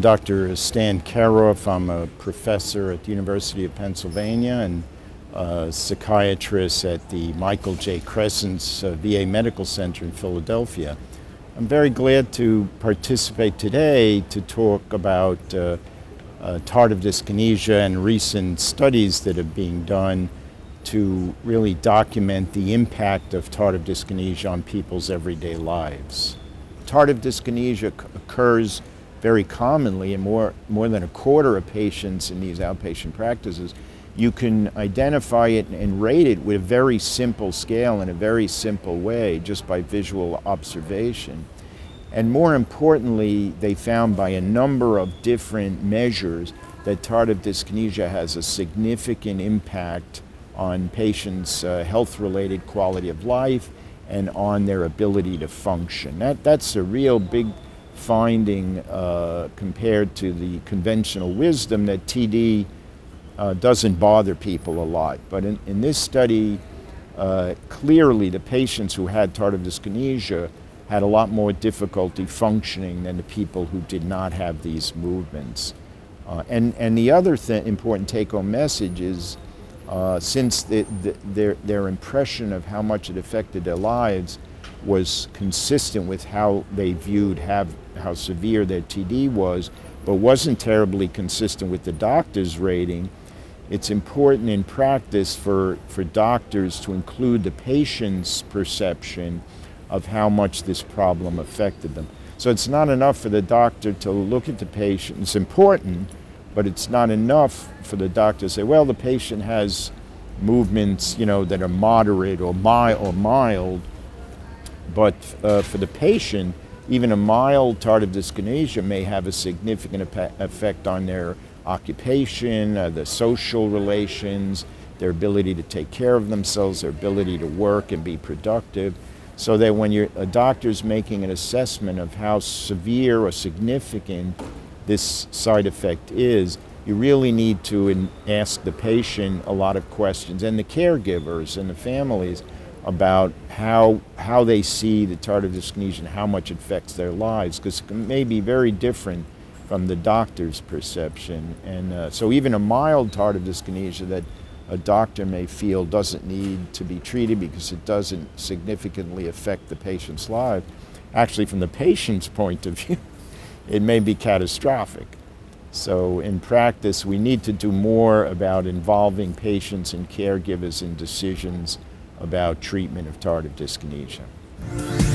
I'm Dr. Stan Caroff. I'm a professor at the University of Pennsylvania and a psychiatrist at the Michael J. Crescenz VA Medical Center in Philadelphia. I'm very glad to participate today to talk about tardive dyskinesia and recent studies that are being done to really document the impact of tardive dyskinesia on people's everyday lives. Tardive dyskinesia occurs very commonly in more than a quarter of patients in these outpatient practices. You can identify it and rate it with a very simple scale in a very simple way, just by visual observation. And more importantly, they found by a number of different measures that tardive dyskinesia has a significant impact on patients' health-related quality of life and on their ability to function. That's a real big finding compared to the conventional wisdom that TD doesn't bother people a lot. But in this study, clearly the patients who had tardive dyskinesia had a lot more difficulty functioning than the people who did not have these movements. And the other important take-home message is, since their impression of how much it affected their lives was consistent with how they viewed how severe their TD was, but wasn't terribly consistent with the doctor's rating, it's important in practice for doctors to include the patient's perception of how much this problem affected them. So it's not enough for the doctor to look at the patient. It's important, but it's not enough for the doctor to say, well, the patient has movements, you know, that are moderate or mild. But for the patient, even a mild tardive dyskinesia may have a significant effect on their occupation, the social relations, their ability to take care of themselves, their ability to work and be productive. So that when a doctor's making an assessment of how severe or significant this side effect is, you really need to ask the patient a lot of questions, and the caregivers and the families, about how they see the tardive dyskinesia and how much it affects their lives, because it may be very different from the doctor's perception. And so even a mild tardive dyskinesia that a doctor may feel doesn't need to be treated because it doesn't significantly affect the patient's life, actually from the patient's point of view, it may be catastrophic. So in practice, we need to do more about involving patients and caregivers in decisions about treatment of tardive dyskinesia.